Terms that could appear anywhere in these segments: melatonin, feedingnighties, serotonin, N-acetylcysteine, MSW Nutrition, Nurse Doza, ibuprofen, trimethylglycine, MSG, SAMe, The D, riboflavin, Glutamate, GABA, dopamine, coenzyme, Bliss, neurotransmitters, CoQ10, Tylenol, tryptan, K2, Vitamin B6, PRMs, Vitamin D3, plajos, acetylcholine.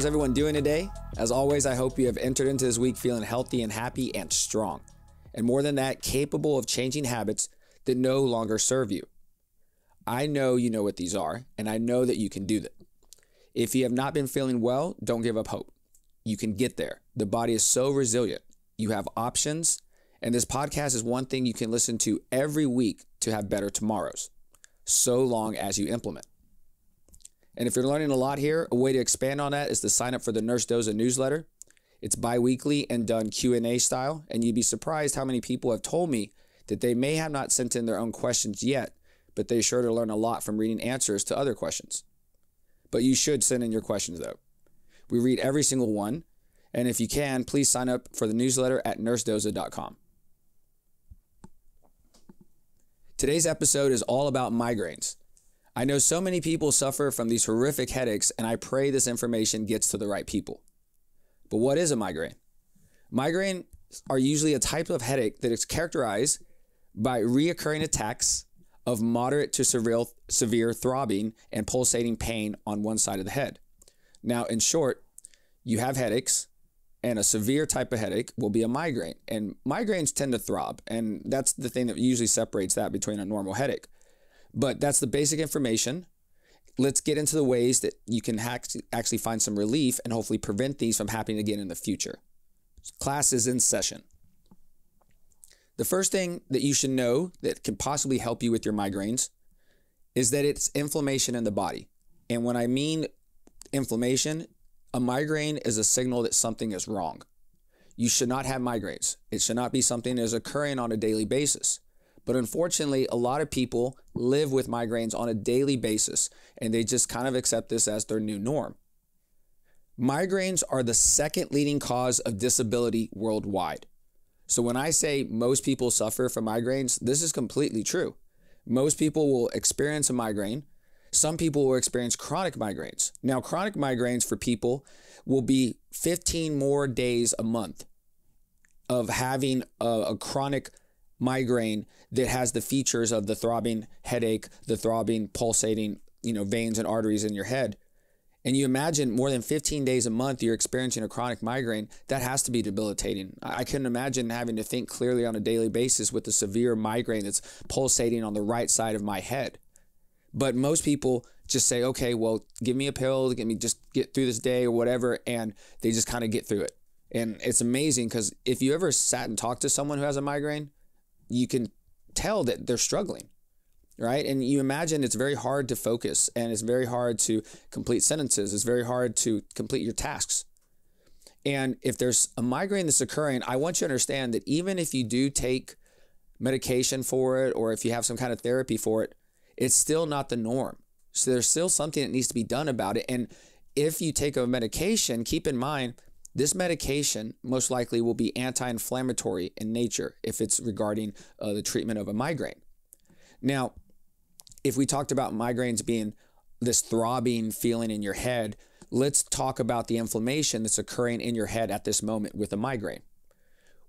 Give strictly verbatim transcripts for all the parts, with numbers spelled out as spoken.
how's everyone doing today? As always, I hope you have entered into this week feeling healthy and happy and strong. And more than that, capable of changing habits that no longer serve you. I know you know what these are, and I know that you can do that. If you have not been feeling well, don't give up hope. You can get there. The body is so resilient. You have options, and this podcast is one thing you can listen to every week to have better tomorrows, so long as you implement. And if you're learning a lot here, a way to expand on that is to sign up for the Nurse Doza newsletter. It's bi-weekly and done Q and A style, and you'd be surprised how many people have told me that they may have not sent in their own questions yet, but they're sure to learn a lot from reading answers to other questions. But you should send in your questions, though. We read every single one, and if you can, please sign up for the newsletter at nurse doza dot com. Today's episode is all about migraines. I know so many people suffer from these horrific headaches, and I pray this information gets to the right people. But what is a migraine? Migraines are usually a type of headache that is characterized by reoccurring attacks of moderate to severe, severe throbbing and pulsating pain on one side of the head. Now, in short, you have headaches, and a severe type of headache will be a migraine. And migraines tend to throb, and that's the thing that usually separates that between a normal headache. But that's the basic information. Let's get into the ways that you can actually find some relief and hopefully prevent these from happening again in the future. Class is in session. The first thing that you should know that can possibly help you with your migraines is that it's inflammation in the body. And when I mean inflammation, a migraine is a signal that something is wrong. You should not have migraines. It should not be something that is occurring on a daily basis. But unfortunately, a lot of people live with migraines on a daily basis, and they just kind of accept this as their new norm. Migraines are the second leading cause of disability worldwide. So when I say most people suffer from migraines, this is completely true. Most people will experience a migraine. Some people will experience chronic migraines. Now, chronic migraines for people will be fifteen more days a month of having a, a chronic migraine that has the features of the throbbing headache, the throbbing, pulsating, you know, veins and arteries in your head. And you imagine more than fifteen days a month you're experiencing a chronic migraine. That has to be debilitating. I couldn't imagine having to think clearly on a daily basis with a severe migraine that's pulsating on the right side of my head. But most people just say, okay, well, give me a pill, get me just get through this day or whatever, and they just kind of get through it. And it's amazing because if you ever sat and talked to someone who has a migraine, you can tell that they're struggling, right? And you imagine it's very hard to focus, and it's very hard to complete sentences. It's very hard to complete your tasks. And if there's a migraine that's occurring, I want you to understand that even if you do take medication for it, or if you have some kind of therapy for it, it's still not the norm. So there's still something that needs to be done about it. And if you take a medication, keep in mind, this medication most likely will be anti-inflammatory in nature if it's regarding uh, the treatment of a migraine. Now, if we talked about migraines being this throbbing feeling in your head, let's talk about the inflammation that's occurring in your head at this moment with a migraine.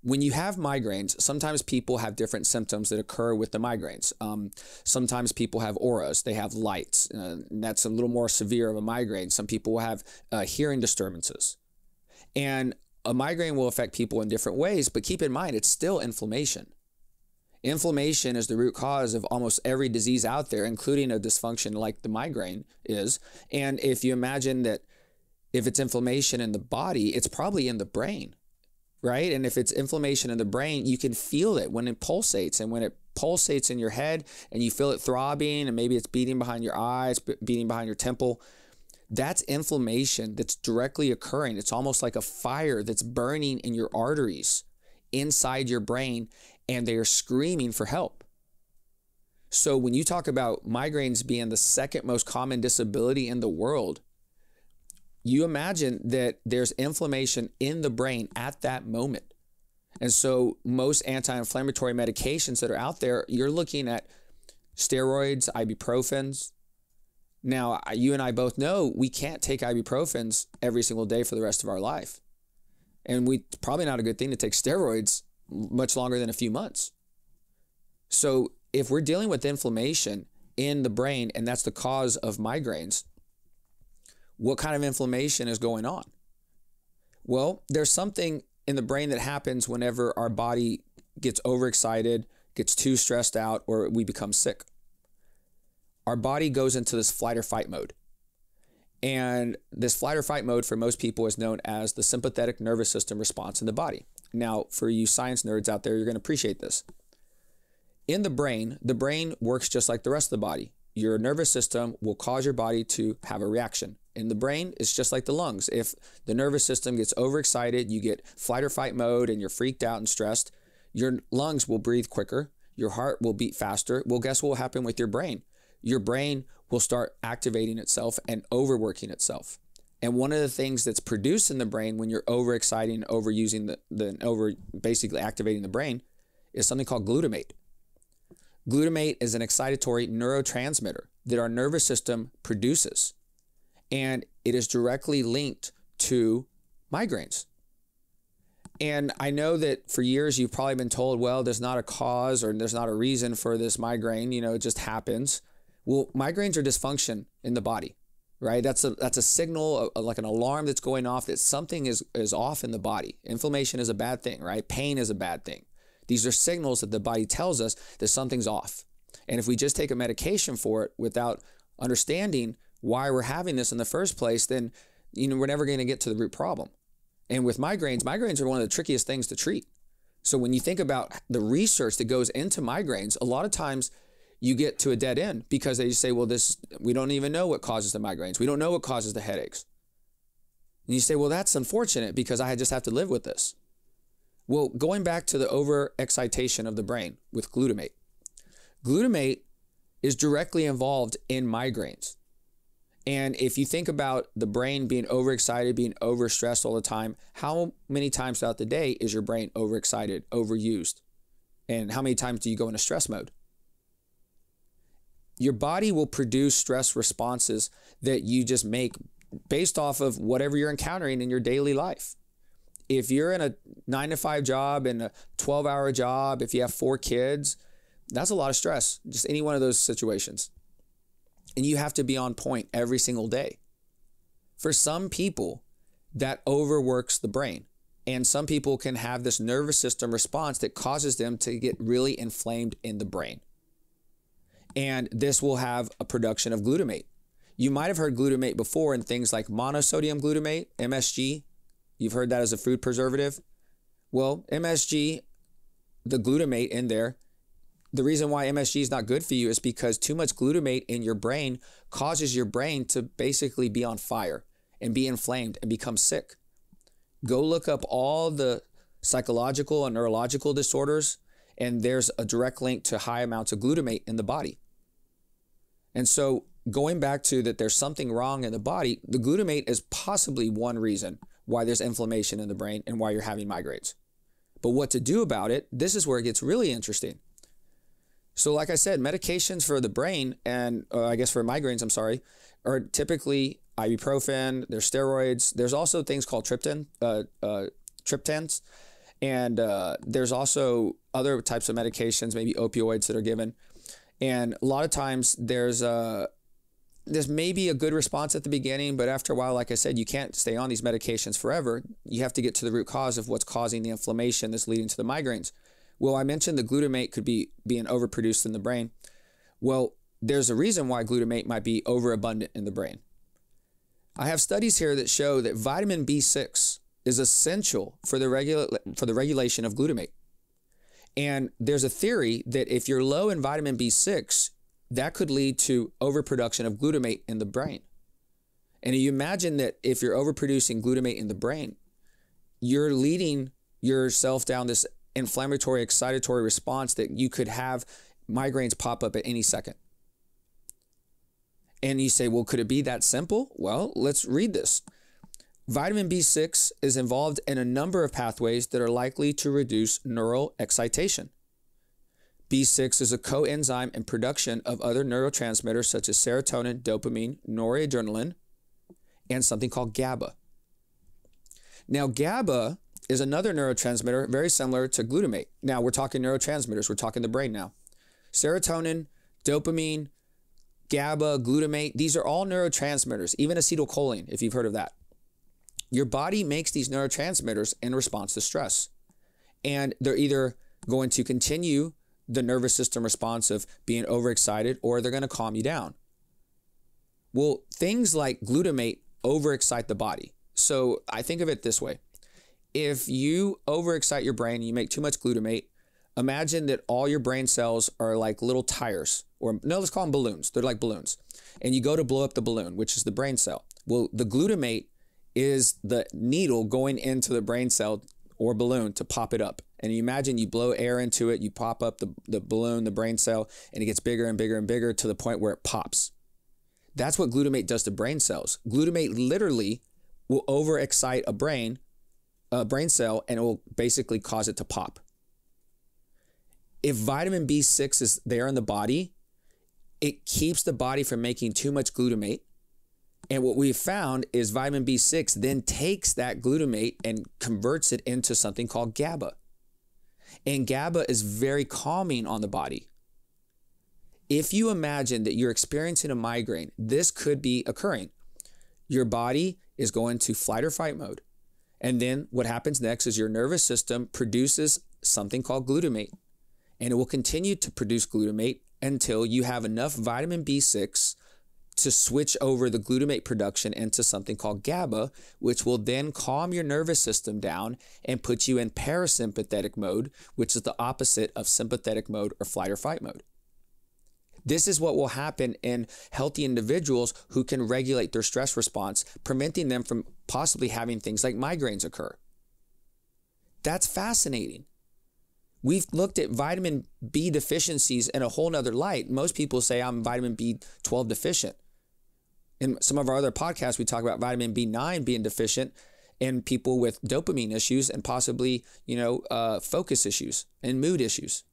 When you have migraines, sometimes people have different symptoms that occur with the migraines. Um, sometimes people have auras, they have lights, uh, and that's a little more severe of a migraine. Some people have uh, hearing disturbances. And a migraine will affect people in different ways, but keep in mind, it's still inflammation. Inflammation is the root cause of almost every disease out there, including a dysfunction like the migraine is. And if you imagine that if it's inflammation in the body, it's probably in the brain, right? And if it's inflammation in the brain, you can feel it when it pulsates. And when it pulsates in your head and you feel it throbbing, and maybe it's beating behind your eyes, beating behind your temple, that's inflammation that's directly occurring. It's almost like a fire that's burning in your arteries inside your brain, and they are screaming for help. So when you talk about migraines being the second most common disability in the world, you imagine that there's inflammation in the brain at that moment. And so most anti-inflammatory medications that are out there, you're looking at steroids, ibuprofens. Now, you and I both know we can't take ibuprofens every single day for the rest of our life. And we probably not a good thing to take steroids much longer than a few months. So if we're dealing with inflammation in the brain, and that's the cause of migraines, what kind of inflammation is going on? Well, there's something in the brain that happens whenever our body gets overexcited, gets too stressed out, or we become sick. Our body goes into this flight or fight mode. And this flight or fight mode for most people is known as the sympathetic nervous system response in the body. Now, for you science nerds out there, you're going to appreciate this. In the brain, the brain works just like the rest of the body. Your nervous system will cause your body to have a reaction. In the brain, it's just like the lungs. If the nervous system gets overexcited, you get flight or fight mode and you're freaked out and stressed, your lungs will breathe quicker, your heart will beat faster. Well, guess what will happen with your brain? Your brain will start activating itself and overworking itself. And one of the things that's produced in the brain when you're overexciting, overusing the, the over basically activating the brain is something called glutamate. Glutamate is an excitatory neurotransmitter that our nervous system produces, and it is directly linked to migraines. And I know that for years you've probably been told, well, there's not a cause or there's not a reason for this migraine, you know, it just happens. Well, migraines are dysfunction in the body, right? That's a, that's a signal, a, a, like an alarm that's going off that something is, is off in the body. Inflammation is a bad thing, right? Pain is a bad thing. These are signals that the body tells us that something's off. And if we just take a medication for it without understanding why we're having this in the first place, then you know, we're never going to get to the root problem. And with migraines, migraines are one of the trickiest things to treat. So when you think about the research that goes into migraines, a lot of times you get to a dead end because they just say, well, this, we don't even know what causes the migraines. We don't know what causes the headaches. And you say, well, that's unfortunate because I just have to live with this. Well, going back to the overexcitation of the brain with glutamate. Glutamate is directly involved in migraines. And if you think about the brain being overexcited, being overstressed all the time, how many times throughout the day is your brain overexcited, overused? And how many times do you go into stress mode? Your body will produce stress responses that you just make based off of whatever you're encountering in your daily life. If you're in a nine to five job and a twelve hour job, if you have four kids, that's a lot of stress, just any one of those situations. And you have to be on point every single day. For some people, that overworks the brain. And some people can have this nervous system response that causes them to get really inflamed in the brain. And this will have a production of glutamate. You might have heard glutamate before in things like monosodium glutamate, M S G. You've heard that as a food preservative. Well, M S G, the glutamate in there, the reason why M S G is not good for you is because too much glutamate in your brain causes your brain to basically be on fire and be inflamed and become sick. Go look up all the psychological and neurological disorders, and there's a direct link to high amounts of glutamate in the body. And so going back to that, there's something wrong in the body, the glutamate is possibly one reason why there's inflammation in the brain and why you're having migraines. But what to do about it, this is where it gets really interesting. So like I said, medications for the brain and uh, I guess for migraines, I'm sorry, are typically ibuprofen, there's steroids. There's also things called tryptan, uh, uh, tryptans. And uh, there's also other types of medications, maybe opioids that are given. And a lot of times there's a, there's maybe a good response at the beginning, but after a while, like I said, you can't stay on these medications forever. You have to get to the root cause of what's causing the inflammation that's leading to the migraines. Well, I mentioned the glutamate could be being overproduced in the brain. Well, there's a reason why glutamate might be overabundant in the brain. I have studies here that show that vitamin B six is essential for the regula- for the regulation of glutamate. And there's a theory that if you're low in vitamin B six, that could lead to overproduction of glutamate in the brain. And you imagine that if you're overproducing glutamate in the brain, you're leading yourself down this inflammatory, excitatory response that you could have migraines pop up at any second. And you say, well, could it be that simple? Well, let's read this. Vitamin B six is involved in a number of pathways that are likely to reduce neural excitation. B six is a coenzyme in production of other neurotransmitters such as serotonin, dopamine, noradrenaline, and something called GABA. Now, GABA is another neurotransmitter very similar to glutamate. Now, we're talking neurotransmitters. We're talking the brain now. Serotonin, dopamine, GABA, glutamate, these are all neurotransmitters, even acetylcholine, if you've heard of that. Your body makes these neurotransmitters in response to stress. And they're either going to continue the nervous system response of being overexcited, or they're going to calm you down. Well, things like glutamate overexcite the body. So I think of it this way. If you overexcite your brain, you make too much glutamate, imagine that all your brain cells are like little tires, or no, let's call them balloons. They're like balloons. And you go to blow up the balloon, which is the brain cell. Well, the glutamate is the needle going into the brain cell or balloon to pop it up. And you imagine you blow air into it, you pop up the, the balloon, the brain cell, and it gets bigger and bigger and bigger to the point where it pops. That's what glutamate does to brain cells. Glutamate literally will overexcite a brain, a brain cell, and it will basically cause it to pop. If vitamin B six is there in the body, it keeps the body from making too much glutamate. And what we've found is vitamin B six then takes that glutamate and converts it into something called GABA. And GABA is very calming on the body. If you imagine that you're experiencing a migraine, this could be occurring. Your body is going to flight or fight mode. And then what happens next is your nervous system produces something called glutamate. And it will continue to produce glutamate until you have enough vitamin B six to switch over the glutamate production into something called GABA, which will then calm your nervous system down and put you in parasympathetic mode, which is the opposite of sympathetic mode or flight or fight mode. This is what will happen in healthy individuals who can regulate their stress response, preventing them from possibly having things like migraines occur. That's fascinating. We've looked at vitamin B deficiencies in a whole nother light. Most people say I'm vitamin B twelve deficient. In some of our other podcasts, we talk about vitamin B nine being deficient in people with dopamine issues and possibly, you know, uh, focus issues and mood issues.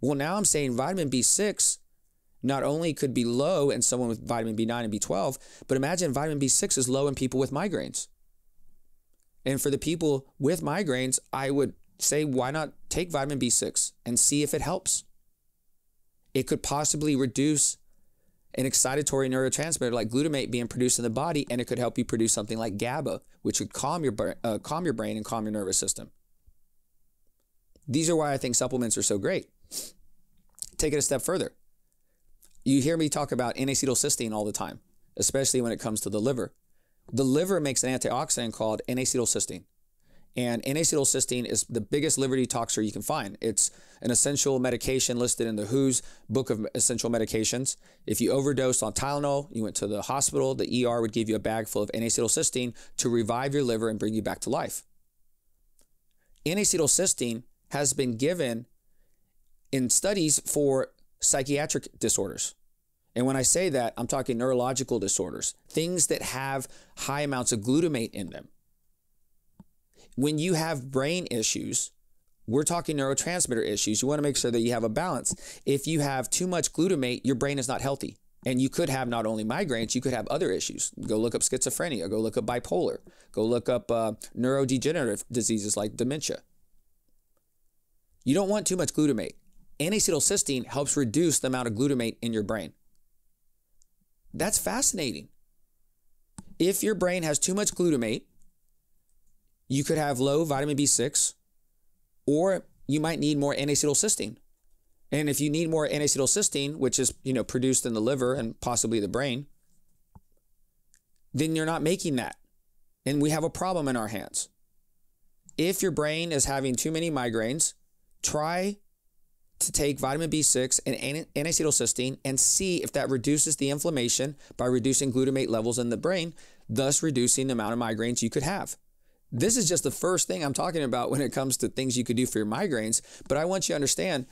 Well, now I'm saying vitamin B six not only could be low in someone with vitamin B nine and B twelve, but imagine vitamin B six is low in people with migraines. And for the people with migraines, I would say, why not take vitamin B six and see if it helps? It could possibly reduce an excitatory neurotransmitter like glutamate being produced in the body, and it could help you produce something like GABA, which would calm your, uh, calm your brain and calm your nervous system. These are why I think supplements are so great. Take it a step further. You hear me talk about N-acetylcysteine all the time, especially when it comes to the liver. The liver makes an antioxidant called N-acetylcysteine. And N-acetylcysteine is the biggest liver detoxer you can find. It's an essential medication listed in the W H O's book of essential medications. If you overdosed on Tylenol, you went to the hospital, the E R would give you a bag full of N-acetylcysteine to revive your liver and bring you back to life. N-acetylcysteine has been given in studies for psychiatric disorders. And when I say that, I'm talking neurological disorders, things that have high amounts of glutamate in them. When you have brain issues, we're talking neurotransmitter issues. You want to make sure that you have a balance. If you have too much glutamate, your brain is not healthy. And you could have not only migraines, you could have other issues. Go look up schizophrenia. Go look up bipolar. Go look up uh, neurodegenerative diseases like dementia. You don't want too much glutamate. N-acetylcysteine helps reduce the amount of glutamate in your brain. That's fascinating. If your brain has too much glutamate, you could have low vitamin B six, or you might need more N-acetylcysteine. And if you need more N-acetylcysteine, which is, you know, produced in the liver and possibly the brain, then you're not making that. And we have a problem in our hands. If your brain is having too many migraines, try to take vitamin B six and N-acetylcysteine and see if that reduces the inflammation by reducing glutamate levels in the brain, thus reducing the amount of migraines you could have. This is just the first thing I'm talking about when it comes to things you could do for your migraines, but I want you to understand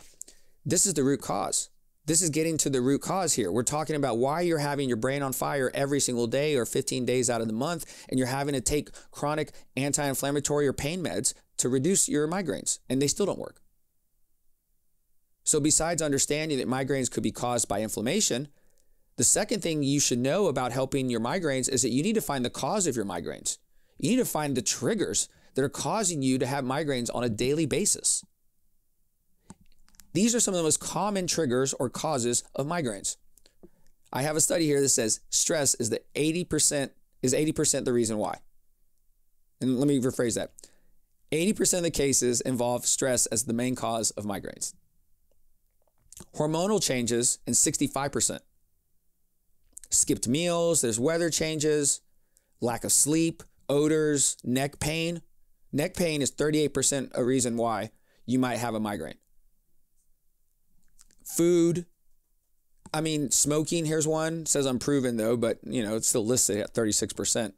this is the root cause. This is getting to the root cause here. We're talking about why you're having your brain on fire every single day or fifteen days out of the month, and you're having to take chronic anti-inflammatory or pain meds to reduce your migraines, and they still don't work. So besides understanding that migraines could be caused by inflammation, the second thing you should know about helping your migraines is that you need to find the cause of your migraines. You need to find the triggers that are causing you to have migraines on a daily basis. These are some of the most common triggers or causes of migraines. I have a study here that says stress is the eighty percent is eighty percent the reason why. And let me rephrase that. eighty percent of the cases involve stress as the main cause of migraines. Hormonal changes in sixty-five percent. Skipped meals, there's weather changes, lack of sleep, odors, neck pain. Neck pain is thirty-eight percent a reason why you might have a migraine. Food, I mean, smoking, here's one, it says unproven though, but you know, it's still listed at thirty-six percent.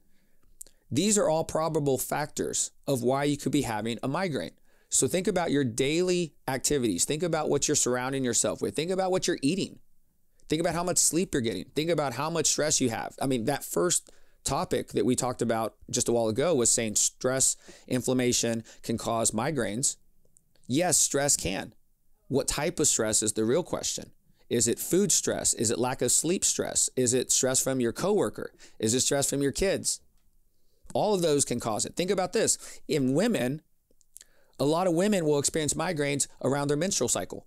These are all probable factors of why you could be having a migraine. So think about your daily activities. Think about what you're surrounding yourself with. Think about what you're eating. Think about how much sleep you're getting. Think about how much stress you have. I mean, that first topic that we talked about just a while ago was saying stress, inflammation can cause migraines. Yes, stress can. What type of stress is the real question? Is it food stress? Is it lack of sleep stress? Is it stress from your coworker? Is it stress from your kids? All of those can cause it. Think about this. In women, a lot of women will experience migraines around their menstrual cycle.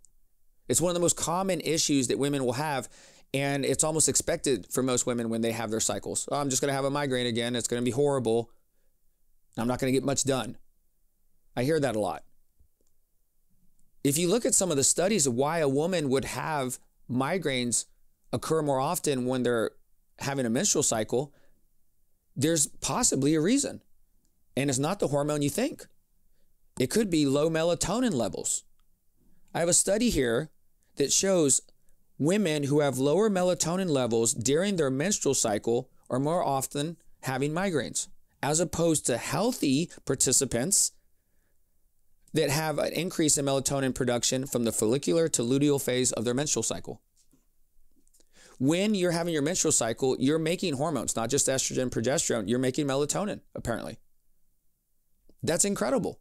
It's one of the most common issues that women will have, and it's almost expected for most women when they have their cycles. Oh, I'm just going to have a migraine again. It's going to be horrible. I'm not going to get much done. I hear that a lot. If you look at some of the studies of why a woman would have migraines occur more often when they're having a menstrual cycle, there's possibly a reason, and it's not the hormone you think. It could be low melatonin levels. I have a study here that shows women who have lower melatonin levels during their menstrual cycle are more often having migraines, as opposed to healthy participants that have an increase in melatonin production from the follicular to luteal phase of their menstrual cycle. When you're having your menstrual cycle, you're making hormones, not just estrogen, progesterone, you're making melatonin, apparently. That's incredible.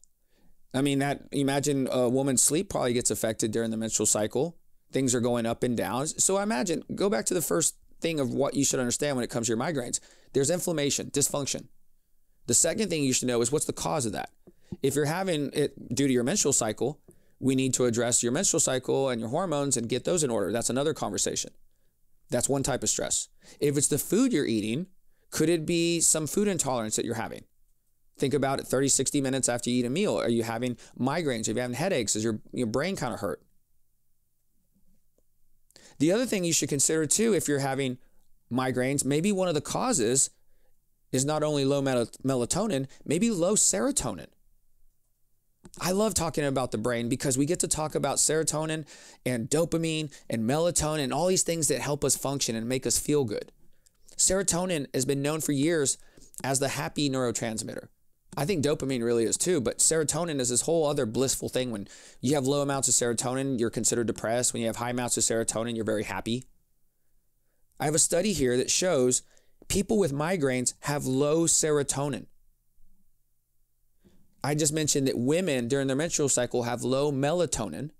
I mean, that imagine a woman's sleep probably gets affected during the menstrual cycle. Things are going up and down. So I imagine, go back to the first thing of what you should understand when it comes to your migraines. There's inflammation, dysfunction. The second thing you should know is what's the cause of that. If you're having it due to your menstrual cycle, we need to address your menstrual cycle and your hormones and get those in order. That's another conversation. That's one type of stress. If it's the food you're eating, could it be some food intolerance that you're having? Think about it thirty, sixty minutes after you eat a meal. Are you having migraines? Are you having headaches? Is your, your brain kind of hurt? The other thing you should consider too, if you're having migraines, maybe one of the causes is not only low mel- melatonin, maybe low serotonin. I love talking about the brain because we get to talk about serotonin and dopamine and melatonin and all these things that help us function and make us feel good. Serotonin has been known for years as the happy neurotransmitter. I think dopamine really is too, but serotonin is this whole other blissful thing. When you have low amounts of serotonin, you're considered depressed. When you have high amounts of serotonin, you're very happy. I have a study here that shows people with migraines have low serotonin. I just mentioned that women during their menstrual cycle have low melatonin.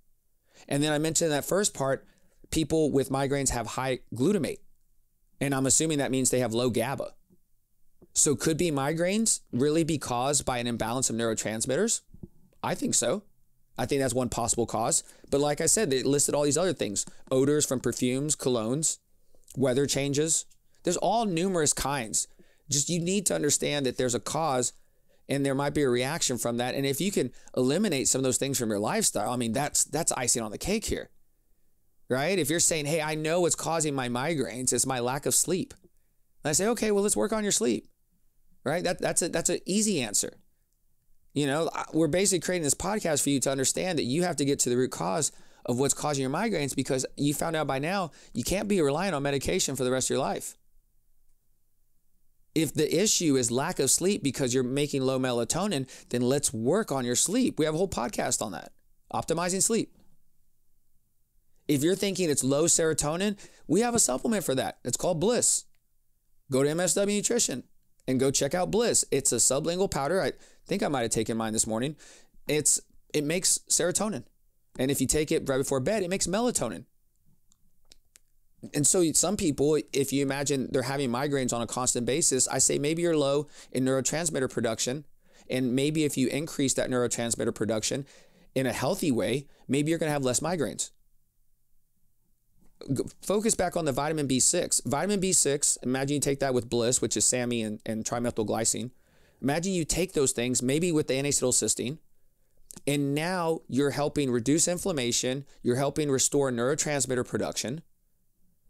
And then I mentioned in that first part, people with migraines have high glutamate. And I'm assuming that means they have low GABA. So could be migraines really be caused by an imbalance of neurotransmitters? I think so. I think that's one possible cause. But like I said, they listed all these other things, odors from perfumes, colognes, weather changes. There's all numerous kinds. Just you need to understand that there's a cause and there might be a reaction from that. And if you can eliminate some of those things from your lifestyle, I mean, that's that's icing on the cake here, right? If you're saying, hey, I know what's causing my migraines, it's my lack of sleep. And I say, okay, well, let's work on your sleep, right? That, that's a, that's an easy answer. You know, we're basically creating this podcast for you to understand that you have to get to the root cause of what's causing your migraines, because you found out by now, you can't be relying on medication for the rest of your life. If the issue is lack of sleep because you're making low melatonin, then let's work on your sleep. We have a whole podcast on that, optimizing sleep. If you're thinking it's low serotonin, we have a supplement for that. It's called Bliss. Go to M S W Nutrition and go check out Bliss. It's a sublingual powder. I think I might have taken mine this morning. It's it makes serotonin. And if you take it right before bed, it makes melatonin. And so some people, if you imagine they're having migraines on a constant basis, I say maybe you're low in neurotransmitter production. And maybe if you increase that neurotransmitter production in a healthy way, maybe you're going to have less migraines. focus back on the vitamin B six. Vitamin B six, imagine you take that with Bliss, which is SAMe and, and trimethylglycine. Imagine you take those things, maybe with the N-acetylcysteine, and now you're helping reduce inflammation, you're helping restore neurotransmitter production.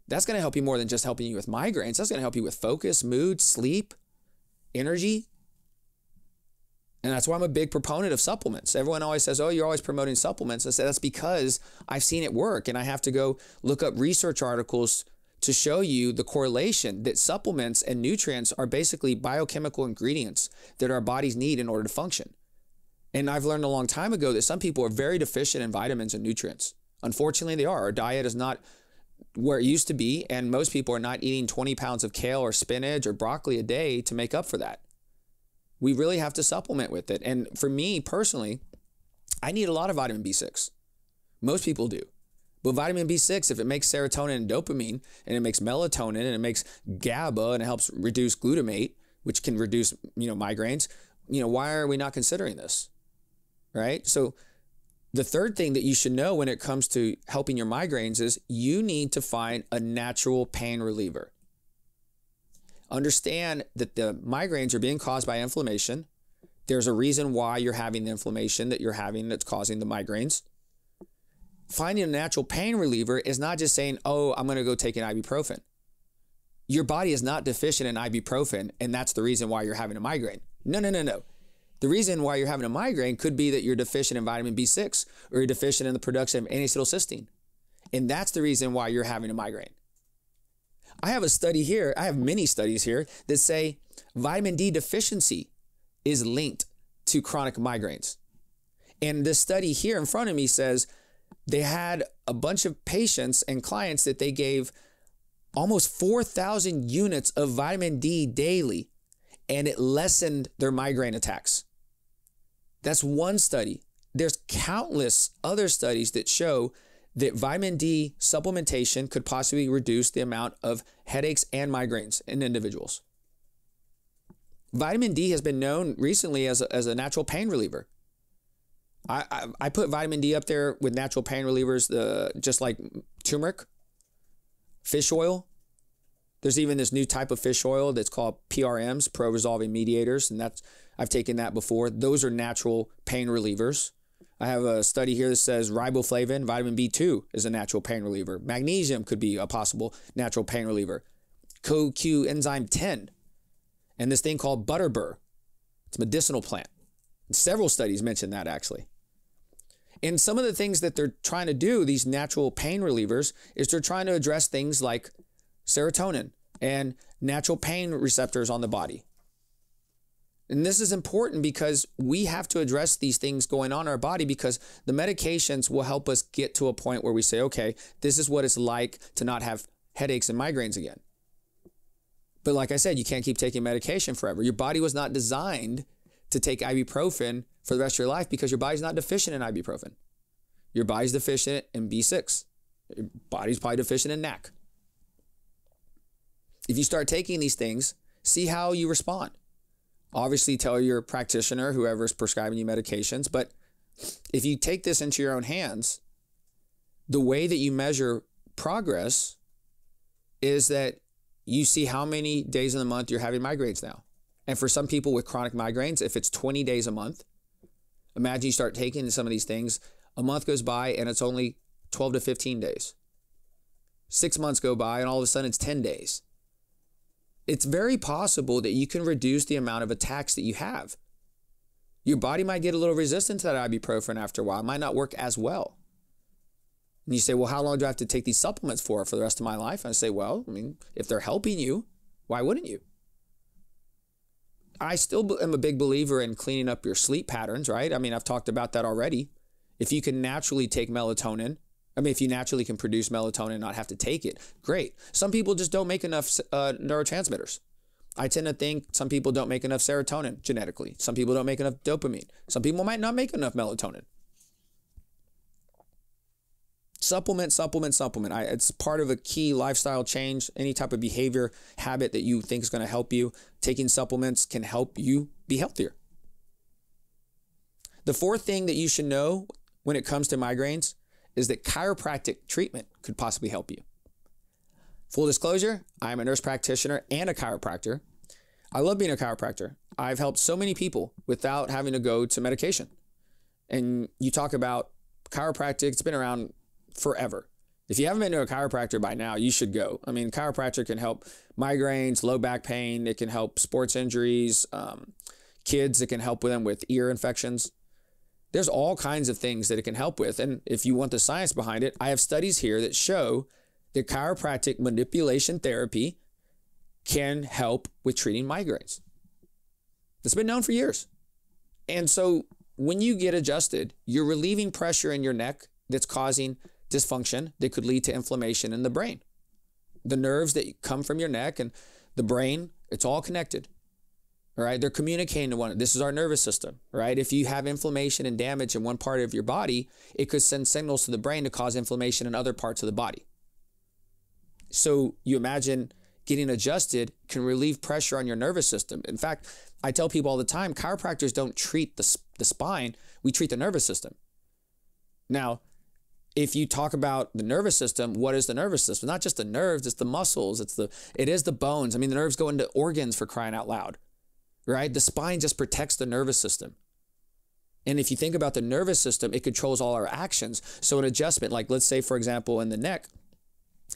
That's gonna help you more than just helping you with migraines. That's gonna help you with focus, mood, sleep, energy. And that's why I'm a big proponent of supplements. Everyone always says, oh, you're always promoting supplements. I say that's because I've seen it work, and I have to go look up research articles to show you the correlation that supplements and nutrients are basically biochemical ingredients that our bodies need in order to function. And I've learned a long time ago that some people are very deficient in vitamins and nutrients. Unfortunately, they are. Our diet is not where it used to be, and most people are not eating twenty pounds of kale or spinach or broccoli a day to make up for that. We really have to supplement with it. And for me personally, I need a lot of vitamin B six. Most people do. But vitamin B six, if it makes serotonin and dopamine, and it makes melatonin, and it makes GABA, and it helps reduce glutamate, which can reduce, you know, migraines, you know, why are we not considering this, right? So the third thing that you should know when it comes to helping your migraines is you need to find a natural pain reliever. Understand that the migraines are being caused by inflammation. There's a reason why you're having the inflammation that you're having that's causing the migraines. Finding a natural pain reliever is not just saying, oh, I'm going to go take an ibuprofen. Your body is not deficient in ibuprofen, and that's the reason why you're having a migraine. No, no, no, no. The reason why you're having a migraine could be that you're deficient in vitamin B six, or you're deficient in the production of N-acetylcysteine. And that's the reason why you're having a migraine. I have a study here, I have many studies here that say vitamin D deficiency is linked to chronic migraines. And this study here in front of me says they had a bunch of patients and clients that they gave almost four thousand units of vitamin D daily, and it lessened their migraine attacks. That's one study. There's countless other studies that show that vitamin D supplementation could possibly reduce the amount of headaches and migraines in individuals. Vitamin D has been known recently as a, as a natural pain reliever. I, I, I put vitamin D up there with natural pain relievers, the, just like turmeric, fish oil. There's even this new type of fish oil that's called P R Ms, pro-resolving mediators, and that's, I've taken that before. Those are natural pain relievers. I have a study here that says riboflavin, vitamin B two, is a natural pain reliever. Magnesium could be a possible natural pain reliever. C O Q enzyme ten, and this thing called butterbur. It's a medicinal plant. And several studies mention that, actually. And some of the things that they're trying to do, these natural pain relievers, is they're trying to address things like serotonin and natural pain receptors on the body. And this is important because we have to address these things going on in our body, because the medications will help us get to a point where we say, okay, this is what it's like to not have headaches and migraines again. But like I said, you can't keep taking medication forever. Your body was not designed to take ibuprofen for the rest of your life, because your body's not deficient in ibuprofen. Your body's deficient in B six. Your body's probably deficient in N A C. If you start taking these things, see how you respond. Obviously, tell your practitioner, whoever's prescribing you medications, but if you take this into your own hands, the way that you measure progress is that you see how many days in the month you're having migraines now. And for some people with chronic migraines, if it's twenty days a month, imagine you start taking some of these things, a month goes by and it's only twelve to fifteen days. Six months go by and all of a sudden it's ten days. It's very possible that you can reduce the amount of attacks that you have. Your body might get a little resistant to that ibuprofen after a while. It might not work as well. And you say, well, how long do I have to take these supplements for, for the rest of my life? And I say, well, I mean, if they're helping you, why wouldn't you? I still am a big believer in cleaning up your sleep patterns, right? I mean, I've talked about that already. If you can naturally take melatonin, I mean, if you naturally can produce melatonin and not have to take it, great. Some people just don't make enough uh, neurotransmitters. I tend to think some people don't make enough serotonin genetically. Some people don't make enough dopamine. Some people might not make enough melatonin. Supplement, supplement, supplement. I, it's part of a key lifestyle change. Any type of behavior, habit that you think is going to help you, taking supplements can help you be healthier. The fourth thing that you should know when it comes to migraines is that chiropractic treatment could possibly help you. Full disclosure, I'm a nurse practitioner and a chiropractor. I love being a chiropractor. I've helped so many people without having to go to medication. And you talk about chiropractic, it's been around forever. If you haven't been to a chiropractor by now, you should go. I mean, chiropractor can help migraines, low back pain. It can help sports injuries, um, kids. It can help with them with ear infections. There's all kinds of things that it can help with. And if you want the science behind it, I have studies here that show that chiropractic manipulation therapy can help with treating migraines. It's been known for years. And so when you get adjusted, you're relieving pressure in your neck that's causing dysfunction that could lead to inflammation in the brain. The nerves that come from your neck and the brain, it's all connected. All right, they're communicating to one another. This is our nervous system, right? If you have inflammation and damage in one part of your body, it could send signals to the brain to cause inflammation in other parts of the body. So you imagine getting adjusted can relieve pressure on your nervous system. In fact, I tell people all the time, chiropractors don't treat the, the spine, we treat the nervous system. Now, if you talk about the nervous system, what is the nervous system? Not just the nerves, it's the muscles, it's the, it is the bones. I mean, the nerves go into organs, for crying out loud. Right? The spine just protects the nervous system. And if you think about the nervous system, it controls all our actions. So an adjustment, like let's say, for example, in the neck,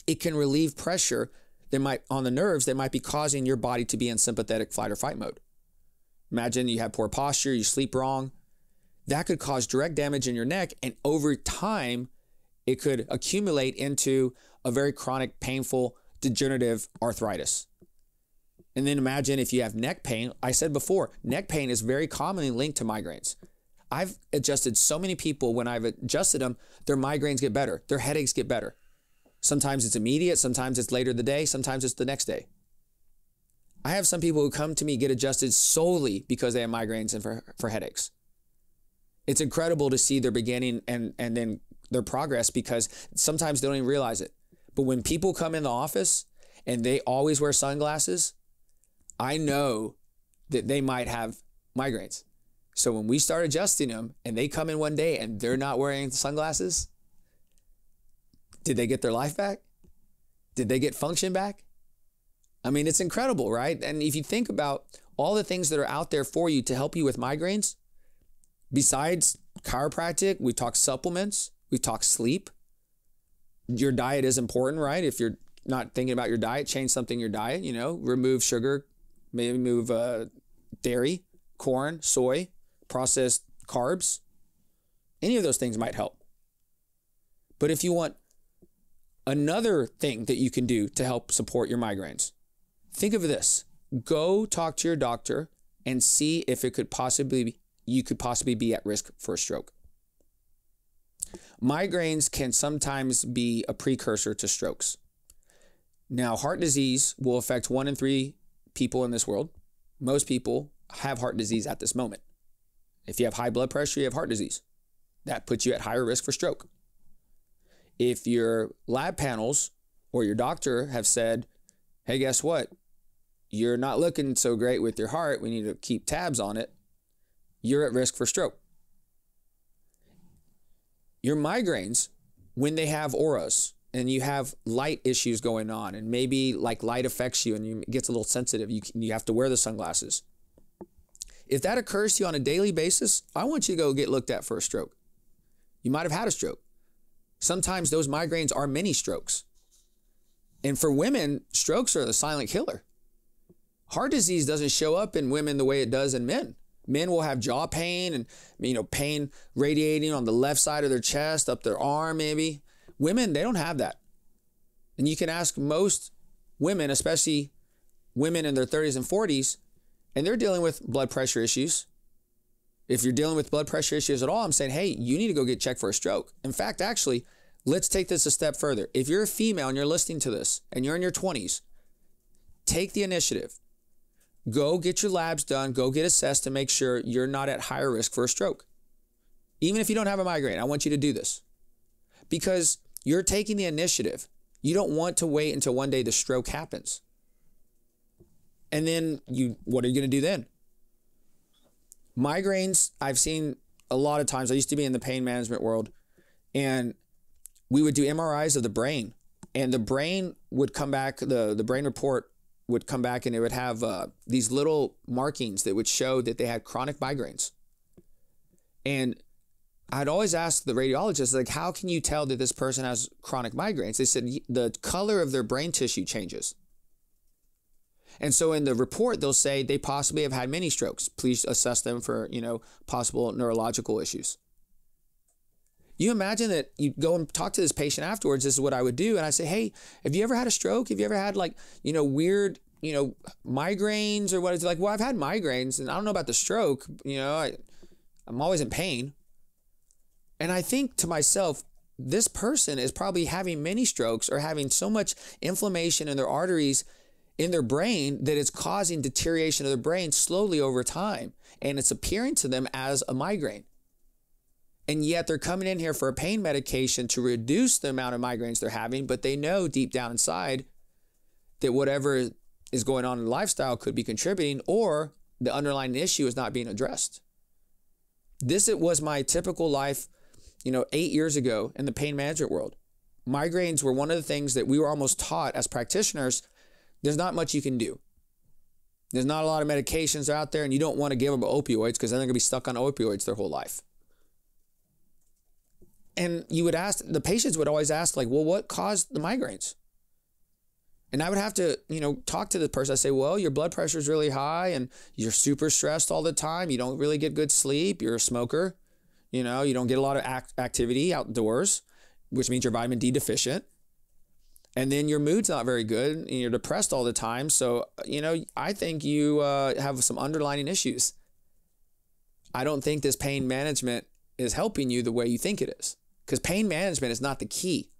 it can relieve pressure that might on the nerves that might be causing your body to be in sympathetic fight or flight mode. Imagine you have poor posture, you sleep wrong. That could cause direct damage in your neck. And over time, it could accumulate into a very chronic, painful, degenerative arthritis. And then imagine if you have neck pain. I said before, neck pain is very commonly linked to migraines. I've adjusted so many people. When I've adjusted them, their migraines get better. Their headaches get better. Sometimes it's immediate. Sometimes it's later in the day. Sometimes it's the next day. I have some people who come to me get adjusted solely because they have migraines and for, for headaches. It's incredible to see their beginning and, and then their progress, because sometimes they don't even realize it. But when people come in the office and they always wear sunglasses, I know that they might have migraines. So when we start adjusting them and they come in one day and they're not wearing sunglasses, did they get their life back? Did they get function back? I mean, it's incredible, right? And if you think about all the things that are out there for you to help you with migraines, besides chiropractic, we talk supplements, we talk sleep. Your diet is important, right? If you're not thinking about your diet, change something in your diet, you know, remove sugar, maybe move uh, dairy, corn, soy, processed carbs. Any of those things might help. But if you want another thing that you can do to help support your migraines, think of this. Go talk to your doctor and see if it could possibly be, you could possibly be at risk for a stroke. Migraines can sometimes be a precursor to strokes. Now, heart disease will affect one in three people in this world. Most people have heart disease at this moment. If you have high blood pressure, you have heart disease. That puts you at higher risk for stroke. If your lab panels or your doctor have said, hey, guess what? You're not looking so great with your heart. We need to keep tabs on it. You're at risk for stroke. Your migraines, when they have auras, and you have light issues going on, and maybe like light affects you and you, it gets a little sensitive, you, you have to wear the sunglasses. If that occurs to you on a daily basis, I want you to go get looked at for a stroke. You might have had a stroke. Sometimes those migraines are mini strokes. And for women, strokes are the silent killer. Heart disease doesn't show up in women the way it does in men. Men will have jaw pain and, you know, pain radiating on the left side of their chest, up their arm maybe. Women, they don't have that. And you can ask most women, especially women in their thirties and forties, and they're dealing with blood pressure issues. If you're dealing with blood pressure issues at all, I'm saying, hey, you need to go get checked for a stroke. In fact, actually, let's take this a step further. If you're a female and you're listening to this and you're in your twenties, take the initiative. Go get your labs done. Go get assessed to make sure you're not at higher risk for a stroke. Even if you don't have a migraine, I want you to do this. Because you're taking the initiative. You don't want to wait until one day the stroke happens. And then you, what are you going to do then? Migraines, I've seen a lot of times. I used to be in the pain management world, and we would do M R Is of the brain. and the brain would come back, the, the brain report would come back, and it would have uh, these little markings that would show that they had chronic migraines. And I'd always ask the radiologist, like, how can you tell that this person has chronic migraines? They said the color of their brain tissue changes. And so in the report, they'll say they possibly have had many strokes. Please assess them for, you know, possible neurological issues. You imagine that you go and talk to this patient afterwards. This is what I would do. And I say, hey, have you ever had a stroke? Have you ever had, like, you know, weird, you know, migraines or what? It's like, well, I've had migraines and I don't know about the stroke. You know, I, I'm always in pain. And I think to myself, this person is probably having many strokes or having so much inflammation in their arteries, in their brain, that it's causing deterioration of the brain slowly over time. And it's appearing to them as a migraine. And yet they're coming in here for a pain medication to reduce the amount of migraines they're having, but they know deep down inside that whatever is going on in lifestyle could be contributing, or the underlying issue is not being addressed. This it was my typical life, you know, eight years ago in the pain management world. Migraines were one of the things that we were almost taught as practitioners, there's not much you can do. There's not a lot of medications out there, and you don't want to give them opioids because then they're going to be stuck on opioids their whole life. And you would ask, the patients would always ask, like, well, what caused the migraines? And I would have to, you know, talk to the person. I say, well, your blood pressure is really high and you're super stressed all the time. You don't really get good sleep. You're a smoker. You know, you don't get a lot of act activity outdoors, which means you're vitamin D deficient. And then your mood's not very good and you're depressed all the time. So, you know, I think you uh, have some underlying issues. I don't think this pain management is helping you the way you think it is, because pain management is not the key.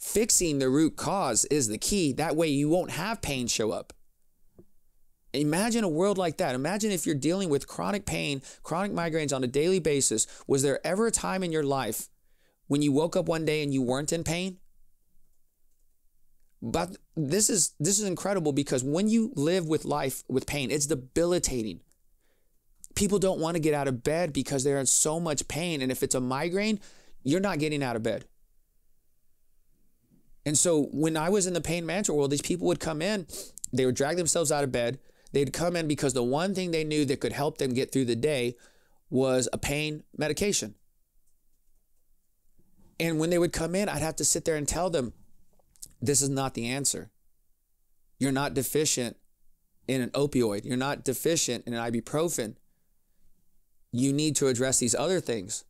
Fixing the root cause is the key. That way you won't have pain show up. Imagine a world like that. Imagine if you're dealing with chronic pain, chronic migraines on a daily basis. Was there ever a time in your life when you woke up one day and you weren't in pain? But this is, this is incredible, because when you live with life with pain, it's debilitating. People don't want to get out of bed because they're in so much pain. And if it's a migraine, you're not getting out of bed. And so when I was in the pain management world, these people would come in, they would drag themselves out of bed. They'd come in because the one thing they knew that could help them get through the day was a pain medication. And when they would come in, I'd have to sit there and tell them, this is not the answer. You're not deficient in an opioid. You're not deficient in an ibuprofen. You need to address these other things.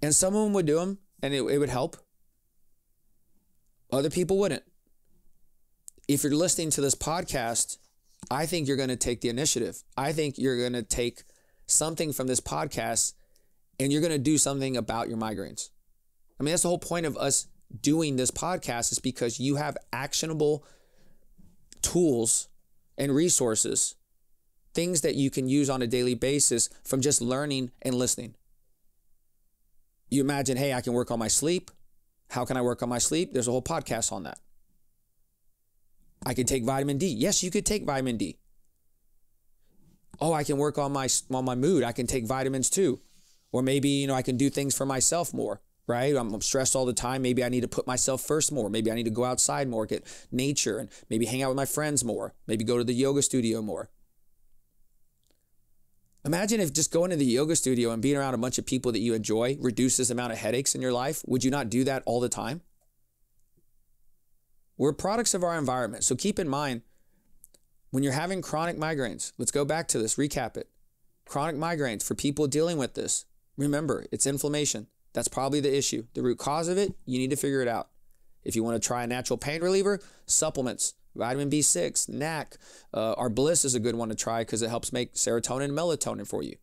And some of them would do them and it, it would help. Other people wouldn't. If you're listening to this podcast, I think you're going to take the initiative. I think you're going to take something from this podcast and you're going to do something about your migraines. I mean, that's the whole point of us doing this podcast, is because you have actionable tools and resources, things that you can use on a daily basis from just learning and listening. You imagine, hey, I can work on my sleep. How can I work on my sleep? There's a whole podcast on that. I can take vitamin D. Yes, you could take vitamin D. Oh, I can work on my, on my mood. I can take vitamins too. Or maybe, you know, I can do things for myself more, right? I'm, I'm stressed all the time. Maybe I need to put myself first more. Maybe I need to go outside more, get nature, and maybe hang out with my friends more. Maybe go to the yoga studio more. Imagine if just going to the yoga studio and being around a bunch of people that you enjoy reduces the amount of headaches in your life. Would you not do that all the time? We're products of our environment. So keep in mind, when you're having chronic migraines, let's go back to this, recap it. Chronic migraines, for people dealing with this, remember, it's inflammation. That's probably the issue. The root cause of it, you need to figure it out. If you want to try a natural pain reliever, supplements. Vitamin B six, NAC, uh, our Bliss is a good one to try because it helps make serotonin and melatonin for you.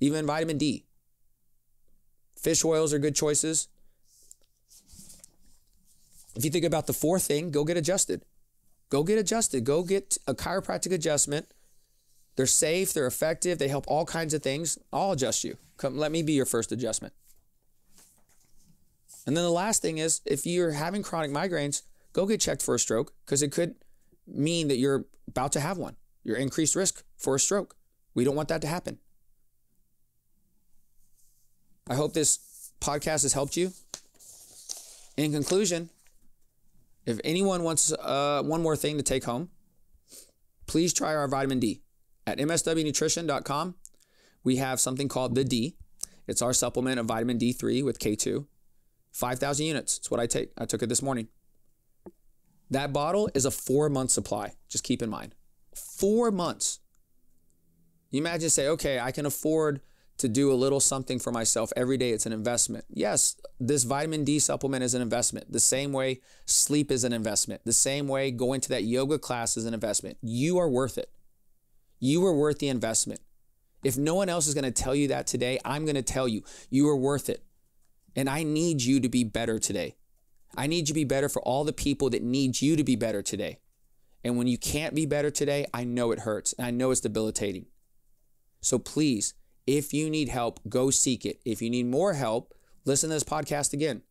Even vitamin D. Fish oils are good choices. If you think about the fourth thing, go get adjusted. Go get adjusted. Go get a chiropractic adjustment. They're safe. They're effective. They help all kinds of things. I'll adjust you. Come, let me be your first adjustment. And then the last thing is, if you're having chronic migraines, go get checked for a stroke, because it could mean that you're about to have one. You're increased risk for a stroke. We don't want that to happen. I hope this podcast has helped you. In conclusion, if anyone wants uh, one more thing to take home, please try our vitamin D. At M S W nutrition dot com, we have something called The D. It's our supplement of vitamin D three with K two. five thousand units. That's what I take. I took it this morning. That bottle is a four-month supply. Just keep in mind. Four months. You imagine, say, okay, I can afford to do a little something for myself every day. It's an investment. Yes, this vitamin D supplement is an investment. The same way sleep is an investment. The same way going to that yoga class is an investment. You are worth it. You are worth the investment. If no one else is going to tell you that today, I'm going to tell you, you are worth it. And I need you to be better today. I need you to be better for all the people that need you to be better today. And when you can't be better today, I know it hurts. And I know it's debilitating. So please, if you need help, go seek it. If you need more help, listen to this podcast again.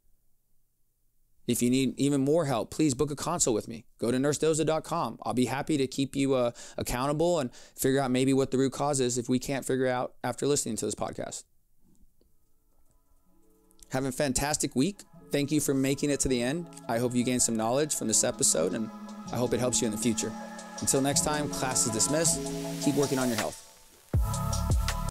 If you need even more help, please book a consult with me. Go to nurse doza dot com. I'll be happy to keep you uh, accountable and figure out maybe what the root cause is if we can't figure it out after listening to this podcast. Have a fantastic week. Thank you for making it to the end. I hope you gained some knowledge from this episode, and I hope it helps you in the future. Until next time, class is dismissed. Keep working on your health.